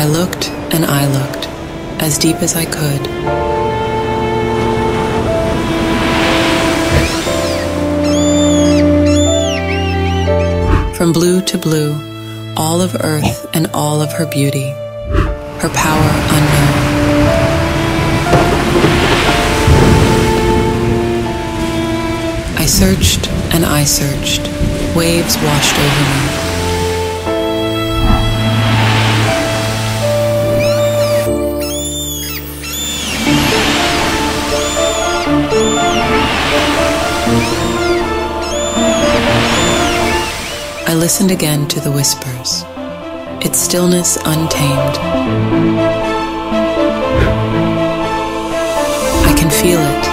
I looked and I looked, as deep as I could. From blue to blue, all of Earth and all of her beauty, her power unknown. I searched and I searched. Waves washed over me. I listened again to the whispers, its stillness untamed. I can feel it.